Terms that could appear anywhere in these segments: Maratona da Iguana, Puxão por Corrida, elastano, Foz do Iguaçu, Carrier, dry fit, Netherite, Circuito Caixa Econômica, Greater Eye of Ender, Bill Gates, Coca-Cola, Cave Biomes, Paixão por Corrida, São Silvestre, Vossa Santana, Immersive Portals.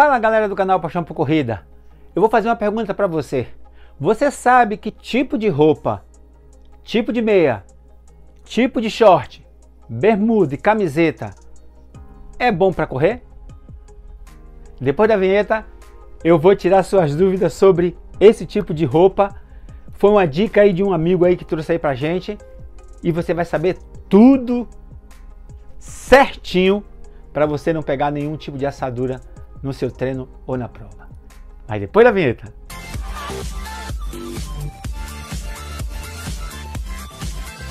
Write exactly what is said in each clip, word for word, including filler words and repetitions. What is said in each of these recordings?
Fala galera do canal Paixão por Corrida, eu vou fazer uma pergunta para você. Você sabe que tipo de roupa, tipo de meia, tipo de short, bermuda e camiseta é bom para correr? Depois da vinheta eu vou tirar suas dúvidas sobre esse tipo de roupa. Foi uma dica aí de um amigo aí que trouxe aí pra gente e você vai saber tudo certinho para você não pegar nenhum tipo de assadura no seu treino ou na prova. Mas depois da vinheta.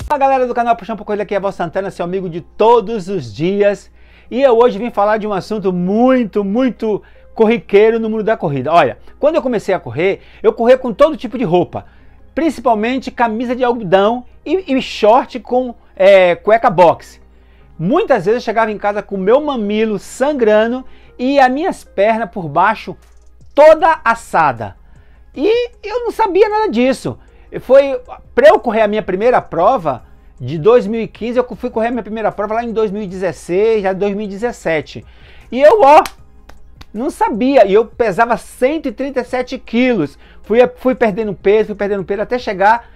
Fala galera do canal Puxão por Corrida, aqui é a Vossa Santana, seu amigo de todos os dias. E eu hoje vim falar de um assunto muito, muito corriqueiro no mundo da corrida. Olha, quando eu comecei a correr, eu corri com todo tipo de roupa, principalmente camisa de algodão e, e short com é, cueca boxe. Muitas vezes eu chegava em casa com o meu mamilo sangrando e as minhas pernas por baixo toda assada. E eu não sabia nada disso. Foi para eu correr a minha primeira prova de dois mil e quinze, eu fui correr a minha primeira prova lá em dois mil e dezesseis, já dois mil e dezessete. E eu, ó, não sabia. E eu pesava cento e trinta e sete quilos. Fui, fui perdendo peso, fui perdendo peso até chegar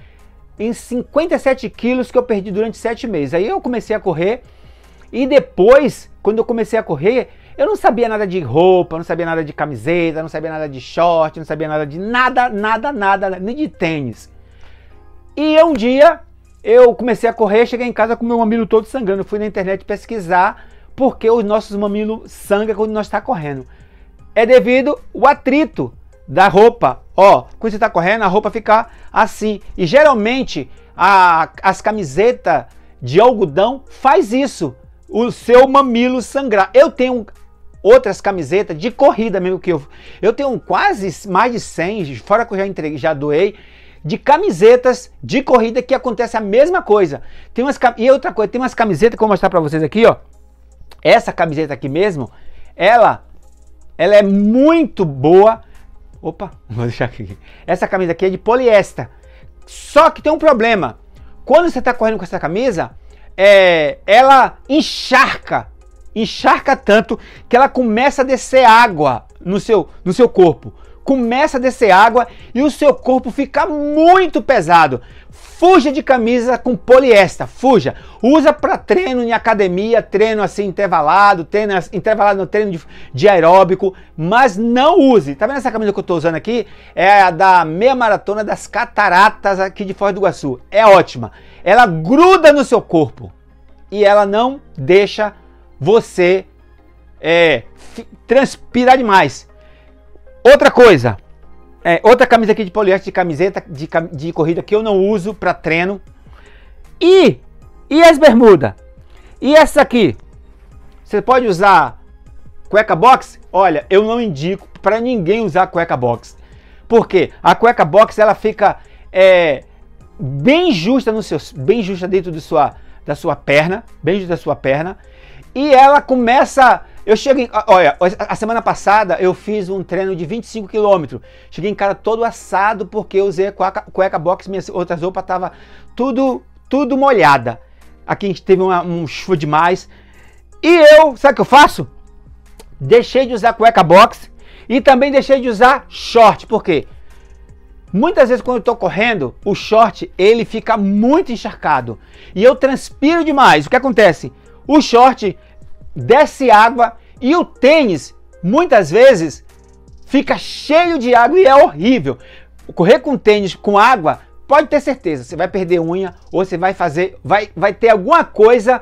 em cinquenta e sete quilos que eu perdi durante sete meses. Aí eu comecei a correr. E depois, quando eu comecei a correr, eu não sabia nada de roupa, não sabia nada de camiseta, não sabia nada de short, não sabia nada de nada, nada, nada, nem de tênis. E um dia, eu comecei a correr, cheguei em casa com o meu mamilo todo sangrando. Eu fui na internet pesquisar porque os nossos mamilos sangram quando nós está correndo. É devido ao atrito da roupa. Ó, quando você está correndo, a roupa fica assim. E geralmente, a, as camisetas de algodão faz isso. O seu mamilo sangrar. Eu tenho outras camisetas de corrida mesmo que eu... Eu tenho quase mais de cem, fora que eu já entreguei, já doei, de camisetas de corrida que acontece a mesma coisa. Tem umas, e outra coisa, tem umas camisetas que eu vou mostrar pra vocês aqui, ó. Essa camiseta aqui mesmo, ela, ela é muito boa. Opa, vou deixar aqui. Essa camisa aqui é de poliéster. Só que tem um problema. Quando você tá correndo com essa camisa... É, ela encharca, encharca tanto que ela começa a descer água no seu, no seu corpo. Começa a descer água e o seu corpo fica muito pesado. Fuja de camisa com poliéster, fuja. Usa para treino em academia, treino assim intervalado, treino intervalado no treino de, de aeróbico, mas não use. Tá vendo essa camisa que eu tô usando aqui? É a da meia maratona das cataratas aqui de Foz do Iguaçu. É ótima. Ela gruda no seu corpo e ela não deixa você é, transpirar demais. Outra coisa, é, outra camisa aqui de poliéster, de camiseta, de, de corrida que eu não uso para treino. E, e as bermudas? E essa aqui? Você pode usar cueca box? Olha, eu não indico para ninguém usar cueca box. Por quê? A cueca box ela fica é, bem justa no seu, bem justa dentro do sua, da sua perna, bem justa da sua perna. E ela começa... Eu cheguei, olha, a semana passada eu fiz um treino de vinte e cinco quilômetros. Cheguei em casa todo assado porque eu usei cueca, cueca box, minhas outras roupas estavam tudo, tudo molhada. Aqui a gente teve uma, um chuva demais. E eu, sabe o que eu faço? Deixei de usar cueca box e também deixei de usar short. Por quê? Muitas vezes quando eu tô correndo, o short ele fica muito encharcado. E eu transpiro demais. O que acontece? O short... desce água e o tênis muitas vezes fica cheio de água e é horrível. Correr com tênis com água, pode ter certeza, você vai perder unha ou você vai fazer, vai, vai ter alguma coisa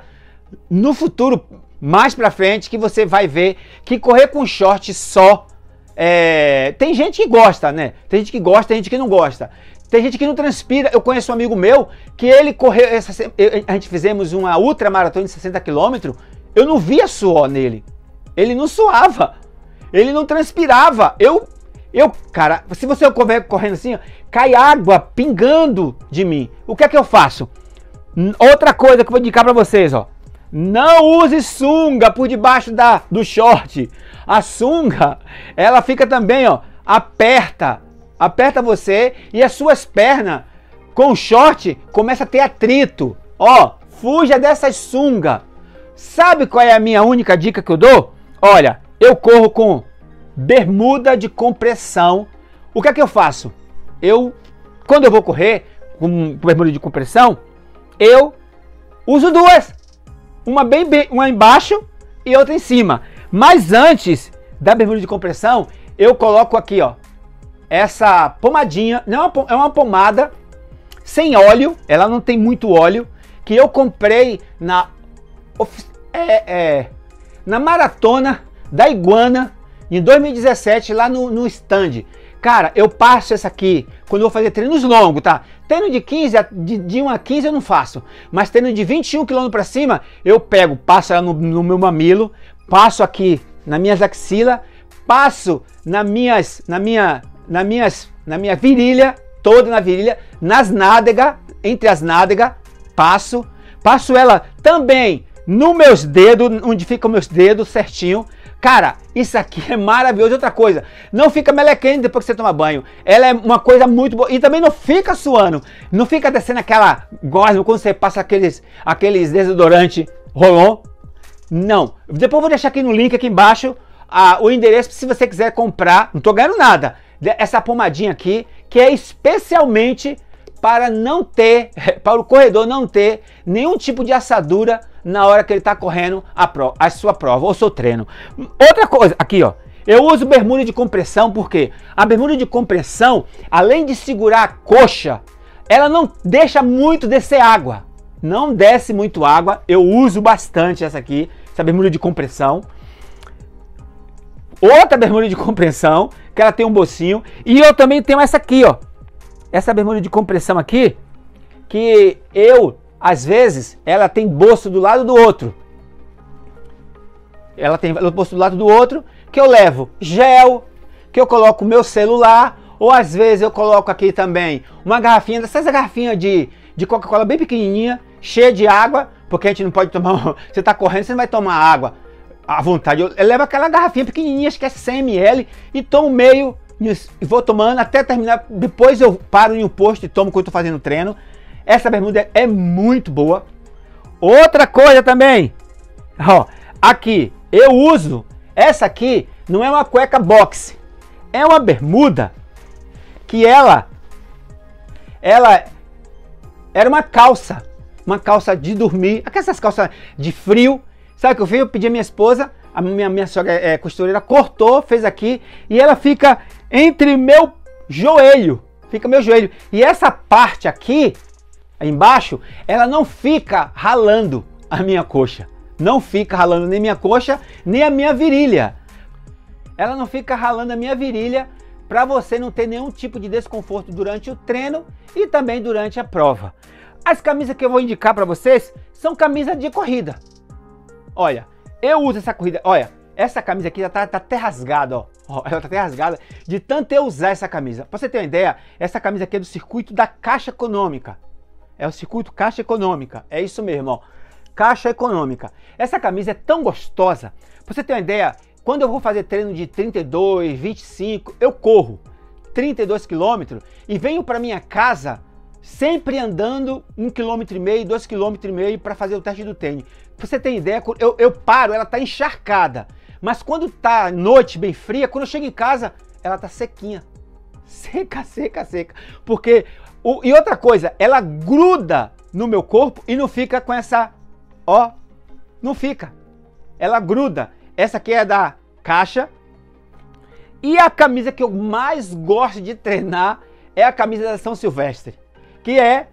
no futuro mais pra frente que você vai ver que correr com short só é... tem gente que gosta, né? Tem gente que gosta, tem gente que não gosta. Tem gente que não transpira. Eu conheço um amigo meu que ele correu, essa, a gente fizemos uma ultramaratona de sessenta quilômetros. Eu não via suor nele, ele não suava, ele não transpirava, eu, eu, cara, se você correr correndo assim, ó, cai água pingando de mim, o que é que eu faço? Outra coisa que eu vou indicar pra vocês, ó, não use sunga por debaixo da, do short, a sunga, ela fica também, ó, aperta, aperta você e as suas pernas com o short começa a ter atrito, ó, fuja dessas sungas. Sabe qual é a minha única dica que eu dou? Olha, eu corro com bermuda de compressão. O que é que eu faço? Eu, quando eu vou correr com bermuda de compressão, eu uso duas. Uma bem, bem uma embaixo e outra em cima. Mas antes da bermuda de compressão, eu coloco aqui, ó, essa pomadinha. Não é uma pomada sem óleo, ela não tem muito óleo, que eu comprei na é, é, na Maratona da Iguana em dois mil e dezessete, lá no, no stand. Cara, eu passo essa aqui quando eu vou fazer treinos longos, tá? Treino de quinze, de, de um a quinze eu não façfaço, mas treino de vinte e um quilômetros para cima, eu pego, passo ela no, no meu mamilo, passo aqui nas minhas axilas, passo na minhas, na minha, na minhas, na minha virilha, toda na virilha, nas nádegas, entre as nádegas, passo, passo ela também nos meus dedos, onde ficam meus dedos certinho. Cara, isso aqui é maravilhoso. Outra coisa, não fica melequente depois que você toma banho. Ela é uma coisa muito boa. E também não fica suando. Não fica descendo aquela gosma quando você passa aqueles, aqueles desodorante Rolon. Não. Depois eu vou deixar aqui no link aqui embaixo a, o endereço se você quiser comprar. Não tô ganhando nada. Essa pomadinha aqui, que é especialmente para não ter, para o corredor não ter nenhum tipo de assadura na hora que ele está correndo a, pro, a sua prova ou seu treino. Outra coisa, aqui ó, eu uso bermuda de compressão porque a bermuda de compressão, além de segurar a coxa, ela não deixa muito descer água, não desce muito água. Eu uso bastante essa aqui, essa bermuda de compressão. Outra bermuda de compressão, que ela tem um bolsinho, e eu também tenho essa aqui ó, essa bermuda de compressão aqui, que eu, às vezes, ela tem bolso do lado do outro. Ela tem bolso do lado do outro, que eu levo gel, que eu coloco meu celular, ou às vezes eu coloco aqui também uma garrafinha, dessas garrafinhas de, de Coca-Cola bem pequenininha, cheia de água, porque a gente não pode tomar, você tá correndo, você não vai tomar água à vontade. Eu, eu levo aquela garrafinha pequenininha, acho que é cem mililitros, e tomo meio, e vou tomando até terminar. Depois eu paro em um posto e tomo quando eu tô fazendo treino. Essa bermuda é muito boa. Outra coisa também, ó, aqui eu uso essa aqui, não é uma cueca boxe, é uma bermuda que ela ela era uma calça, uma calça de dormir, aquelas calças de frio. Sabe o que eu fiz? Eu pedi a minha esposa, a minha, minha sogra é costureira, cortou, fez aqui, e ela fica entre meu joelho, fica meu joelho, e essa parte aqui, aí embaixo, ela não fica ralando a minha coxa, não fica ralando nem minha coxa, nem a minha virilha, ela não fica ralando a minha virilha, para você não ter nenhum tipo de desconforto durante o treino e também durante a prova. As camisas que eu vou indicar para vocês são camisas de corrida. Olha, eu uso essa corrida, olha, essa camisa aqui já tá, tá até rasgada, ó. Ó, ela tá até rasgada de tanto eu usar essa camisa. Pra você ter uma ideia, essa camisa aqui é do Circuito da Caixa Econômica. É o Circuito Caixa Econômica, é isso mesmo, ó. Caixa Econômica. Essa camisa é tão gostosa. Pra você ter uma ideia, quando eu vou fazer treino de trinta e dois, vinte e cinco, eu corro trinta e dois quilômetros e venho pra minha casa sempre andando um quilômetro e meio, dois quilômetros e meio para fazer o teste do tênis. Pra você ter ideia, eu, eu paro, ela tá encharcada. Mas quando tá noite bem fria, quando eu chego em casa, ela tá sequinha. Seca, seca, seca. Porque, o, e outra coisa, ela gruda no meu corpo e não fica com essa, ó, não fica. Ela gruda. Essa aqui é da Caixa. E a camisa que eu mais gosto de treinar é a camisa da São Silvestre, que é,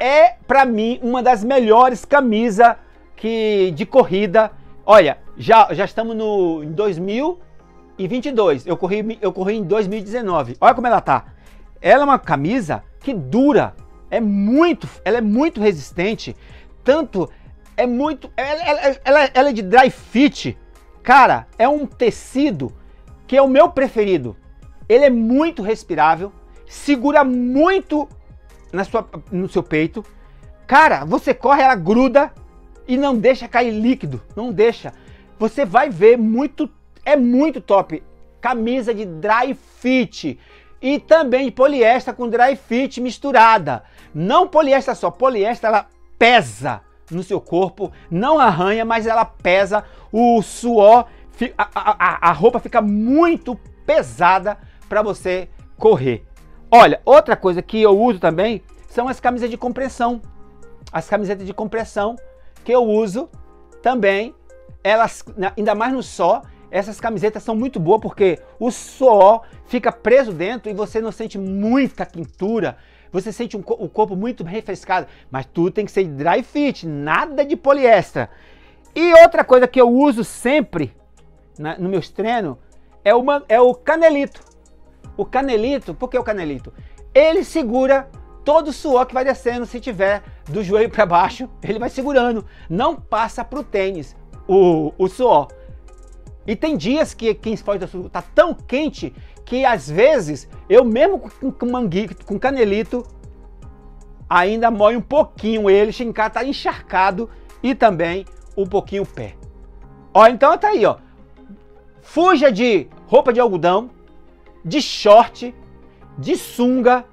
é pra mim, uma das melhores camisas que, de corrida. Olha, já, já estamos no, em dois mil e vinte e dois, eu corri, eu corri em dois mil e dezenove, olha como ela tá. Ela é uma camisa que dura, é muito, ela é muito resistente, tanto, é muito, ela, ela, ela, ela é de dry fit, cara, é um tecido que é o meu preferido, ele é muito respirável, segura muito na sua, no seu peito. Cara, você corre, ela gruda e não deixa cair líquido, não deixa. Você vai ver muito, é muito top. Camisa de dry fit e também de poliéster com dry fit misturada. Não poliéster só, poliéster ela pesa no seu corpo, não arranha, mas ela pesa, o suor a, a, a roupa fica muito pesada para você correr. Olha, outra coisa que eu uso também são as camisetas de compressão. As camisetas de compressão que eu uso também, elas, ainda mais no sol, essas camisetas são muito boas porque o suor fica preso dentro e você não sente muita quintura. Você sente um, o corpo muito refrescado, mas tudo tem que ser dry fit, nada de poliéster. E outra coisa que eu uso sempre na, no meus treinos é, uma, é o canelito. O canelito, por que o canelito? Ele segura todo o suor que vai descendo, se tiver do joelho para baixo, ele vai segurando. Não passa para o tênis o, o suor. E tem dias que aqui em Foz do Iguaçu tá tão quente que às vezes eu mesmo com, com manguito, com canelito, ainda molho um pouquinho ele, xincar, tá encharcado e também um pouquinho o pé. Ó, então tá aí, ó. Fuja de roupa de algodão, de short, de sunga.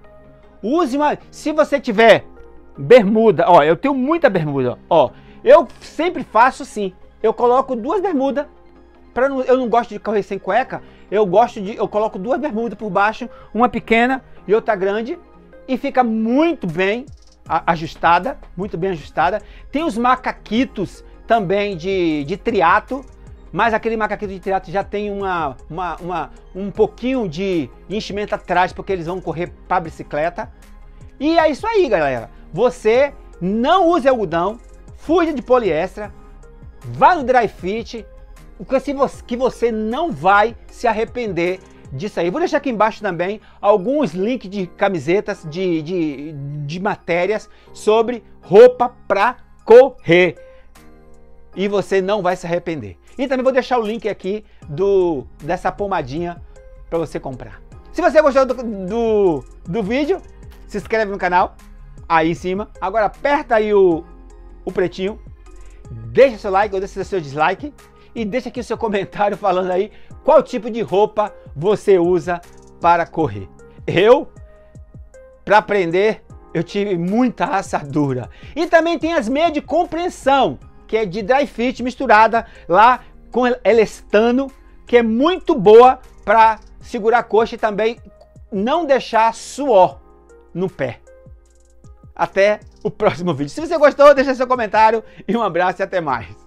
Use uma, se você tiver bermuda, ó, eu tenho muita bermuda, ó. Eu sempre faço assim, eu coloco duas bermudas. Pra não, eu não gosto de correr sem cueca, eu gosto de, eu coloco duas bermudas por baixo, uma pequena e outra grande, e fica muito bem ajustada, muito bem ajustada. Tem os macaquitos também de, de triatlo, mas aquele macaquito de triatlo já tem uma, uma, uma, um pouquinho de enchimento atrás, porque eles vão correr para bicicleta. E é isso aí, galera. Você não use algodão, fuja de poliéster, vá no dry fit, que você não vai se arrepender disso aí. Vou deixar aqui embaixo também alguns links de camisetas, de, de, de matérias sobre roupa para correr. E você não vai se arrepender. E também vou deixar o link aqui do, dessa pomadinha para você comprar. Se você gostou do, do, do vídeo, se inscreve no canal, aí em cima. Agora aperta aí o, o pretinho, deixa seu like ou deixa seu dislike. E deixa aqui o seu comentário falando aí qual tipo de roupa você usa para correr. Eu, para aprender, eu tive muita assadura. E também tem as meias de compressão, que é de dry fit misturada lá com elastano, que é muito boa para segurar a coxa e também não deixar suor no pé. Até o próximo vídeo. Se você gostou, deixa seu comentário e um abraço e até mais.